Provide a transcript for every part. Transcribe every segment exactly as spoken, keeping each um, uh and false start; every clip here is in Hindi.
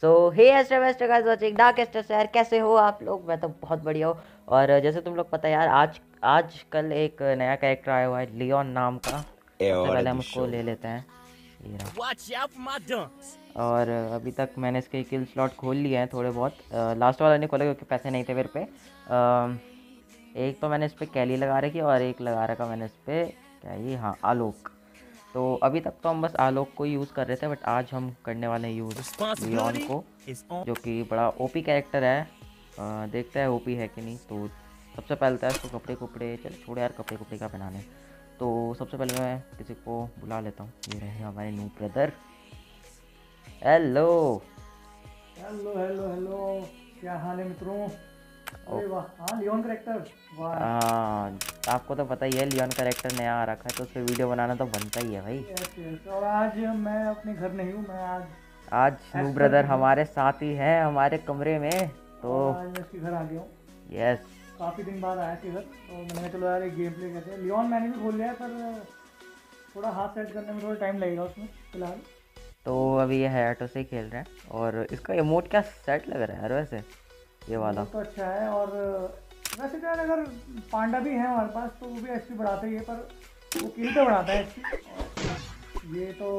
सो हे एस्ट्रा वेस्ट्रा गाइस वाचिंग डार्कस्टर यार, कैसे हो आप लोग? मैं तो बहुत बढ़िया हूँ। और जैसे तुम लोग पता है यार, आज आज कल एक नया कैरेक्टर आया हुआ है लियोन नाम का। सबसे पहले हम उसको ले लेते हैं। और अभी तक मैंने इसके किल स्लॉट खोल लिए हैं थोड़े बहुत, लास्ट वाला नहीं खोला क्योंकि पैसे नहीं थे मेरे पे। एक तो मैंने इस पर कैली लगा रखी और एक लगा रखा मैंने इस पर क्या ये हाँ आलोक। तो अभी तक तो हम बस आलोक को यूज़ कर रहे थे, बट आज हम करने वाले हैं यूज़ लियोन को, जो कि बड़ा ओपी कैरेक्टर है। आ, देखते हैं ओपी है कि नहीं। तो सबसे पहले तो इसको कपड़े कपड़े चल छोड़े यार, कपड़े कपड़े का पहनाने। तो सबसे पहले मैं किसी को बुला लेता हूँ। ये रहे हमारे new brother. Hello hello hello hello, क्या हाल है मित्रों? अरे वाह, लियोन कैरेक्टर, वाह। आपको तो पता ही है लियोन कैरेक्टर नया आ रखा है, तो उसके वीडियो बनाना तो बनता ही है भाई। और आज मैं अपने घर नहीं हूँ, मैं आज आज न्यू ब्रदर हमारे साथ ही है हमारे कमरे में। तो आज इसके घर आ गया हूँ। यस, काफ़ी दिन बाद आया थी इधर, तो मैंने चलो यार एक गेम प्ले करते हैं। लियोन मैंने भी खोल लिया है, पर थोड़ा हाथ सेट करने में थोड़ा टाइम लगेगा उसमें फिलहाल। तो अभी ये हैटो से ही खेल रहे हैं। और इसका इमोट क्या सेट लग रहा है यार वैसे, ये वाला तो अच्छा है। और वैसे क्या अगर पांडा भी है हमारे पास तो वो भी एच पी बढ़ाते ही है, पर वो किल तो बढ़ाता है एच पी। ये तो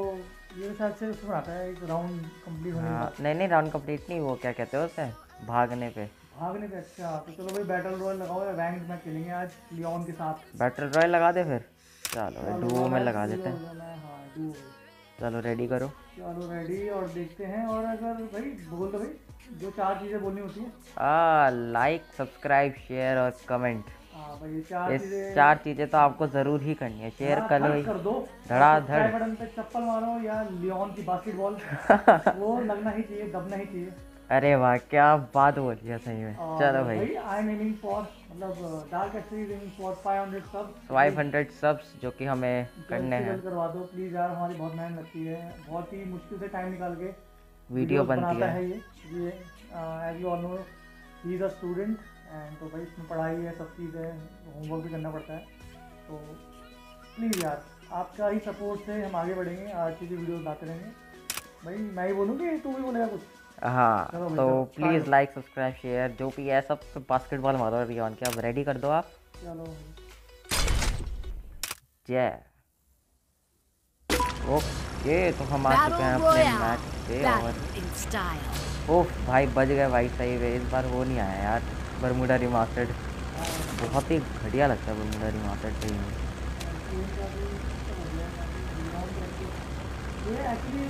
ये शायद से उसमें बढ़ाता है एक राउंड कम्प्लीट होने के। नहीं नहीं, राउंड कम्प्लीट नहीं, वो क्या कहते हो उसे, भागने पे भागने पे। अच्छा तो चलो भाई बैटल रॉयल लगाओ, रैंक में खेलेंगे आज लियोन के साथ। बैटल रॉयल लगा दे फिर, चलो डुओ में लगा देते हैं। चलो रेडी करो। चलो रेडी, और देखते हैं। और अगर भाई बोल दो भाई जो चार चीज़ें बोलनी होती हैं, लाइक सब्सक्राइब शेयर और कमेंट। हाँ भाई, चार चार चीज़ें तो आपको ज़रूर ही करनी है। शेयर कर दो, धड़ाधड़ बटन पे चप्पल मारो या लियोन की बास्केटबॉल वो लगना ही चाहिए, दबना ही चाहिए। अरे वाह, क्या बात बोल दिया सही में। चलो भाई, आई एम एमिंग फॉर मतलब डार्क एक्सट्रीम एमिंग फॉर पाँच सौ सब्स। पाँच सौ सब्स जो कि हमें करने हैं, करवा दो प्लीज़ यार, हमारी बहुत मेहनत लगती है, बहुत ही मुश्किल से टाइम निकाल के वीडियो बनती है ये। ये as you all know he is a student and, तो भाई इसमें पढ़ाई है, सब चीज़ है, होमवर्क भी करना पड़ता है। तो प्लीज़ यार आपका ही सपोर्ट से हम आगे बढ़ेंगे, अच्छी अच्छी वीडियो बनाते रहेंगे। भाई मैं ही बोलूँगी, तू भी बोलेगा कुछ? हाँ, तो प्लीज़ लाइक सब्सक्राइब शेयर जो भी है सब। बास्केटबॉल मारो लियोन के, अब रेडी कर दो आप। चलो जय। ओके, तो हम आ चुके हैं अपने मैच पे। और ओफ भाई बच गए भाई सही में। इस बार वो नहीं आया यार बरमूडा रिमास्टर्ड, बहुत ही घटिया लगता है बरमूडा रिमास्टर्ड सही में। ये एक्चुअली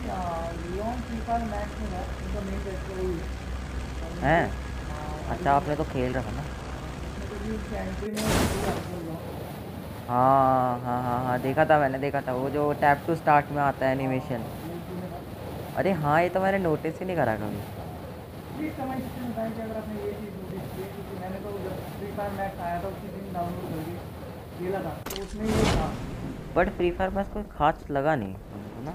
लियोन फीफा मैच में है, उनका मेन कैरेक्टर वही है। अच्छा आपने तो खेल रखा ना। हाँ हाँ हाँ हाँ देखा था मैंने, देखा था वो जो टैप टू स्टार्ट में आता है एनिमेशन। अरे हाँ, ये तो मैंने नोटिस ही नहीं करा कभी। बट फ्री फायर में कोई खास लगा नहीं ना,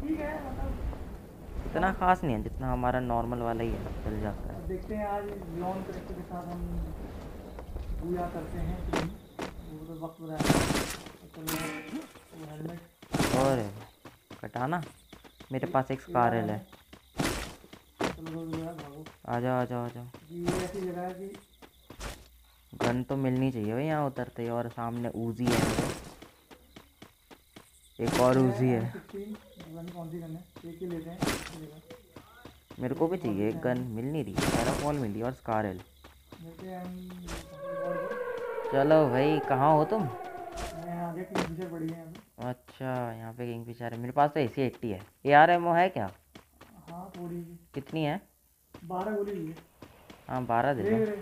ठीक है मतलब इतना खास नहीं है जितना हमारा नॉर्मल वाला ही है, चल जाता है। देखते हैं आज लियोन कैरेक्टर के साथ हम पूरा करते हैं तो वक्त हो रहा है। हेलमेट और कटाना, मेरे पास एक स्कारल है। आ जाओ आ जाओ आ जाओ, गन तो मिलनी चाहिए भाई यहाँ उतरते ही। और सामने ऊजी है, एक और ऊजी है। मेरे को भी चाहिए एक गन, मिल नहीं रही। पैराफॉल मिली और स्कारल। चलो भाई कहाँ हो तुम? अच्छा यहाँ पे किंगफिशर है, मेरे पास तो ए सी एट्टी है। ए आर एम ओ है क्या? कितनी है? बारह। हाँ बारह दे दो,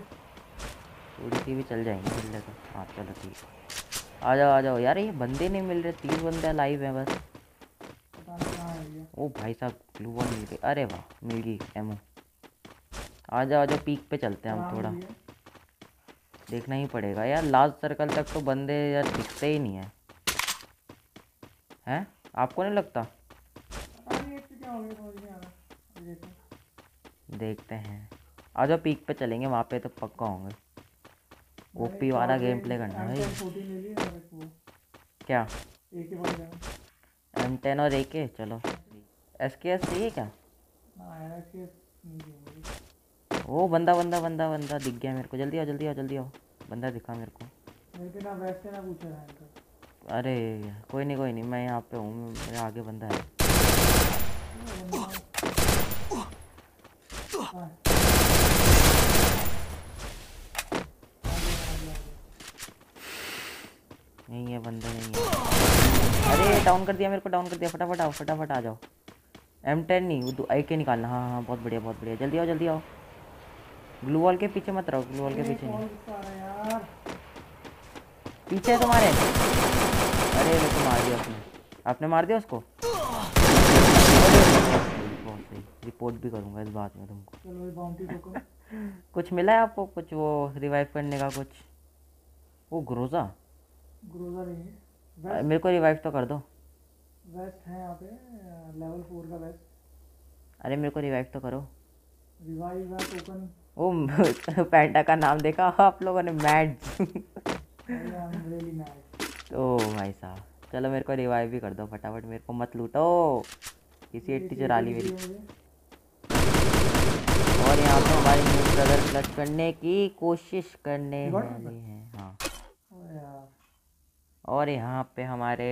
थोड़ी सी भी चल जाएंगी मिलने तो। हाँ चलो ठीक है, आ जाओ आ जाओ। यार ये बंदे नहीं मिल रहे, तीन बंदे लाइव हैं बस। ओ भाई साहब ग्लू वन मिल गई, अरे वाह मिल गई एमओ। आ जाओ आ जाओ, पीक पे चलते हैं हम, थोड़ा देखना ही पड़ेगा यार। लास्ट सर्कल तक तो बंदे यार दिखते ही नहीं है, हैं? आपको नहीं लगता? देखते हैं, आ जाओ पीक पे चलेंगे, वहाँ पे तो पक्का होंगे। ओपी वाला गेम प्ले करना है भाई। क्या एम टेन और ए के? चलो एस के एस चाहिए क्या? वो बंदा बंदा बंदा बंदा दिख गया मेरे को। जल्दी आओ जल्दी आओ जल्दी आओ, बंदा दिखा मेरे को। लेकिन अब वैसे ना पूछा रहा है। अरे कोई नहीं कोई नहीं, मैं यहाँ पे हूँ, मेरे आगे बंदा है। नहीं है बंदा नहीं है। अरे डाउन कर दिया मेरे को, डाउन कर दिया। फटाफट आओ फटाफट आ जाओ। एम टेन नहीं वो ए के निकालना। हाँ हाँ बहुत बढ़िया बहुत बढ़िया, जल्दी आओ जल्दी आओ। ग्लू वॉल के पीछे मत रहो, ग्लू वॉल के पीछे नहीं, पीछे तुम्हारे। अरे मेरे को मार दिया उसने, आपने मार दिया उसको। बहुत सही, रिपोर्ट भी करूँगा इस बात में तुमको। कुछ मिला है आपको कुछ वो रिवाइव करने का कुछ? वो ग्रोजा ग्रोजा नहीं है, मेरे को रिवाइव तो कर दो। वेस्ट है यहाँ पे लेवल फोर का वेस्ट। अरे मेरे को रिवाइव तो करो। Revive token. ओ पैंटा का नाम देखा आप लोगों ने? मैड। ओ भाई साहब चलो मेरे को रिवाइव भी कर दो फटाफट। मेरे को मत लूटो, किसी एट्टी चरा ली मेरी। और यहाँ पे हमारे न्यू ब्रदर क्लच करने की कोशिश करने वाली है। हाँ और यहाँ पे हमारे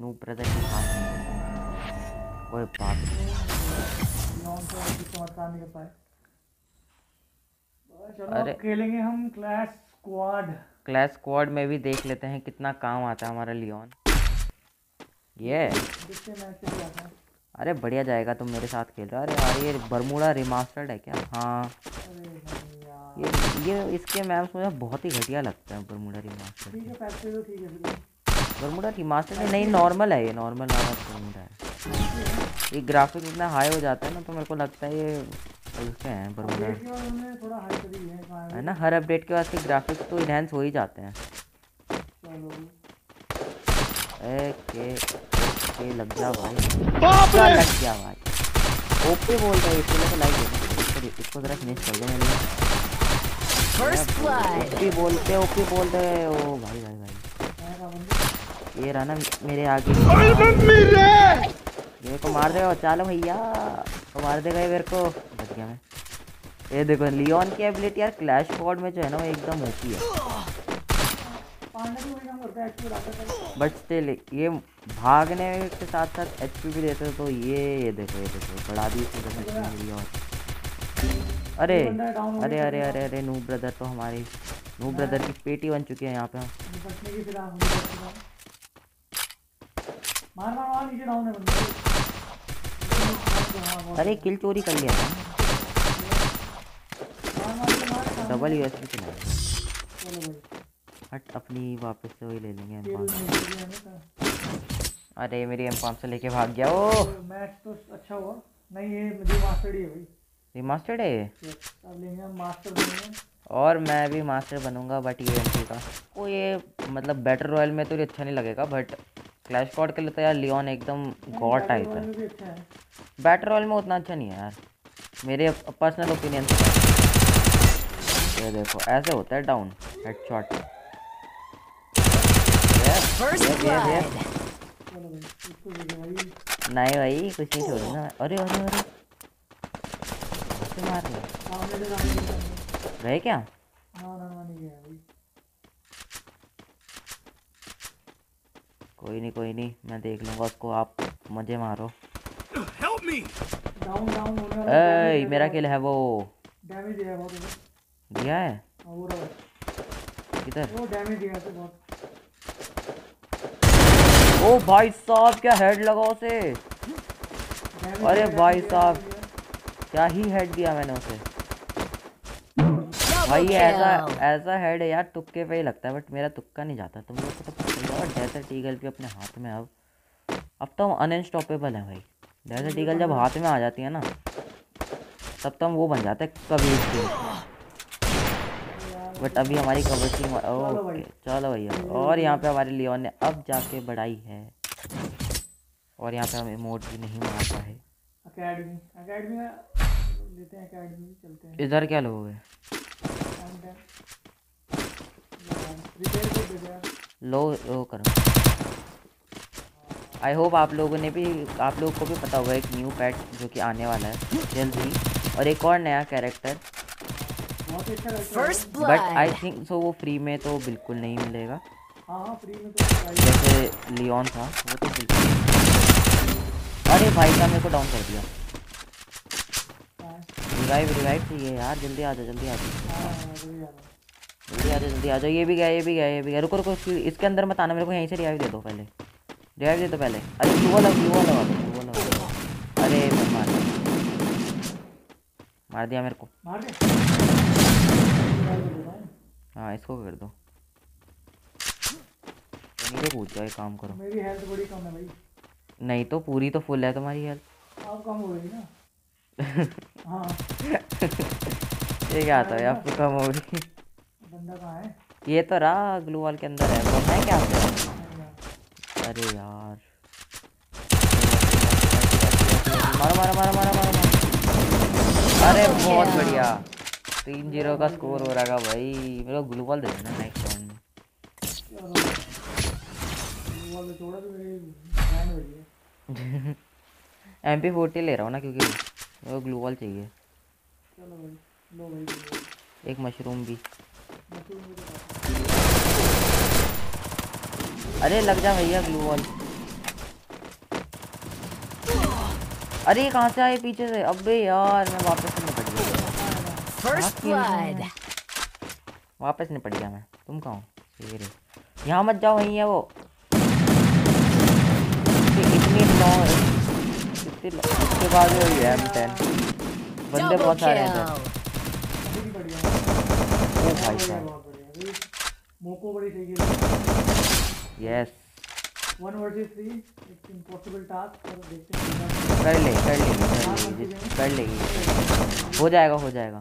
नू ब्रदर की बात। ओए बाप रे। अरे खेलेंगे हम क्लैश स्क्वाड। क्लैश स्क्वाड में भी देख लेते हैं कितना काम आता है हमारा लियोन। ये अरे बढ़िया जाएगा, तुम मेरे साथ खेल रहे हो। अरे यार ये बर्मुडा रिमास्टर्ड है क्या? हाँ ये ये इसके मैप्स मुझे बहुत ही घटिया लगते हैं बर्मुडा रिमास्टर्ड। बर्मुडा रिमास्टर्ड में नहीं, नॉर्मल है ये, नॉर्मल वाला बर्मुडा है। ये ग्राफिक इतना हाई हो जाता है ना तो मेरे को लगता है ये उसके हैं बर्मुडा, है ना। हर अपडेट के बाद से ग्राफिक्स तो इनहेंस हो ही जाते हैं। ओके ओके लग जा भाई, लग जा भाई। ओके बोल रहे इसलिए लाइक, इसको जरा फिनिश कर दो। मैंने ओके बोलते ओके बोलते ओ भाई भाई भाई ये रहा ना मेरे आगे। मेरे को मार देगा, चलो भैया तो मार देगा ये मेरे को। बच गया मैं। ये देखो लियोन की एबिलिटी यार क्लैश स्क्वाड में जो है ना वो एकदम होती है। बट स्टिल ये भागने के साथ साथ एच पी भी देते हैं तो ये ये देखो ये देखो बढ़ा दी लियोन। अरे अरे अरे अरे अरे नू ब्रदर तो हमारी नू ब्रदर की पेटी बन चुकी है यहाँ पे। हम मार मार मार नीचे डाउन है बंदा। अरे किल चोरी कर लिया है। डबल यूएसपी चला। हट अपनी वापस से वही ले लेंगे एम पाँच। अरे मेरी एम पाँच से लेके भाग गया। ओ मैच तो अच्छा हुआ नहीं, ये रिमास्टर्ड ही है भाई। रिमास्टर्ड है अब लेंगे हम, मास्टर बनेंगे और मैं भी मास्टर बनूंगा। बट ये एम पी का वो ये मतलब बैटल रॉयल में तो ये अच्छा नहीं लगेगा बट क्लैश स्क्वाड के लिए तो यार लियोन एकदम गॉड टाइप है। बैटल रॉयल में उतना अच्छा नहीं है यार, मेरे पर्सनल ओपिनियन से। ये देखो ऐसे होता है डाउन हेडशॉट। नहीं भाई कुछ नहीं छोड़ना। अरे अरे अरे मार रहे क्या? कोई नहीं कोई नहीं, मैं देख लूंगा उसको, आप मजे मारो। Help me! Down, down, ए, मेरा किल है वो। डैमेज दिया है बहुत दिया है किधर? वो डैमेज दिया है बहुत। ओ भाई साहब क्या हेड लगा उसे। अरे भाई साहब क्या ही हेड दिया मैंने उसे भाई। ऐसा ऐसा हेड है यार तुक्के पे ही लगता है बट मेरा तुक्का नहीं जाता। तुम लोग को तो पसंद है। और डेजर्ट ईगल भी अपने हाथ में अब अब तो हम अनस्टॉपेबल है भाई। डेजर्ट ईगल जब हाथ में आ जाती है ना तब तो हम वो बन जाते हैं कभी। बट अभी हमारी कवर टीम। ओके चलो भैया। और यहाँ पे हमारे लियोन ने अब जाके बढ़ाई है। और यहाँ पे हम इमोट भी नहीं मार पाए। इधर क्या लोग है लो लो करो। आई होप आप लोगों ने भी आप लोगों को भी पता होगा एक न्यू पैट जो कि आने वाला है जल्द ही, और एक और नया character, but I think so वो फ्री में तो बिल्कुल नहीं मिलेगा। हाँ, फ्री में तो जैसे लियोन था वो तो बिल्कुल। अरे भाई साहब मेरे को डाउन कर दिया। रिवाइव रिवाइव चाहिए यार, जल्दी आ जाओ जल्दी आ जाओ जल्दी आ जाओ जल्दी आ जाओ। ये भी गया ये भी गया ये भी गया। रुको रुको इसके अंदर मत आना, मेरे को यहीं से रिवाइव दे दो पहले, रिवाइव दे दो पहले। अरे वो लग वो लग वो लग अरे मार मार दिया मेरे को। हाँ इसको कर दो, मेरे पूछ जाओ। काम करो, मेरी हेल्थ बड़ी कम है भाई। नहीं तो पूरी तो फुल है तुम्हारी हेल्थ, अब कम हो गई ना। हाँ ये क्या आता है यार, तो कम हो गई। बंदा कहाँ है? ये तो रहा ग्लू वॉल के अंदर है। पता है क्या आता है? अरे यार मारो मारो मारो मारो मारो। अरे बहुत बढ़िया, तीन जीरो का स्कोर हो रहा था भाई। मेरे को ग्लू वॉल दे देना नेक्स्ट टाइम में। एम पी फोर्टी ले रहा हूँ ना क्योंकि वो ग्लू वॉल चाहिए। चलो भाई, लो भाई एक मशरूम भी। अरे लग जा भैया ग्लू वॉल। अरे कहाँ से आए पीछे से? अबे यार मैं वापस निपट गया, वापस निपट गया मैं। तुम कहाँ हो? यहाँ मत जाओ, वहीं है वो। इतनी उसके बाद वही है एम टेन। बंदे बहुत सारे हैं। ओ भाई मोको बड़ी चाहिए। Yes one versus three it's impossible task, और देखते हैं कर ले कर ले कर लेगी। हो जाएगा हो जाएगा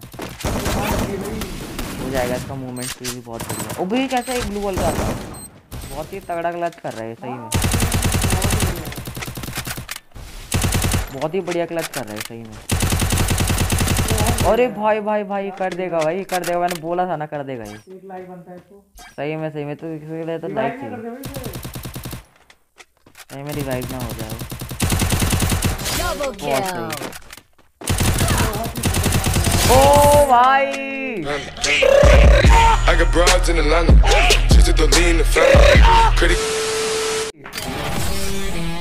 हो जाएगा। इसका मूवमेंट स्पीड भी बहुत बढ़िया। ओ भाई कैसा एक ब्लू बॉल का बहुत ही तगड़ा क्लच कर रहा है सही में, बहुत ही बढ़िया क्लच कर रहा है सही में। अरे भाई भाई भाई कर देगा भाई कर देगा, मैंने बोला था ना कर देगा ये। एक लाइक बनता है इसको सही में सही में, तो इसके लिए तो लाइक चाहिए सही में। रिवाइव ना हो जाए वो। ओ भाई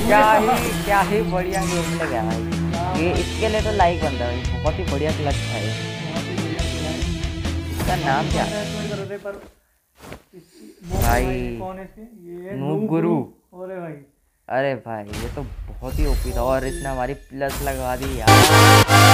क्या ही क्या ही बढ़िया गेम लगा भाई ये। इसके लिए तो लाइक बनता है भाई, बहुत ही बढ़िया क्लच था ये। इसका नाम क्या भाई? नूब गुरु। अरे भाई ये तो बहुत ही ओपी था, और इसने हमारी प्लस लगा दी यार।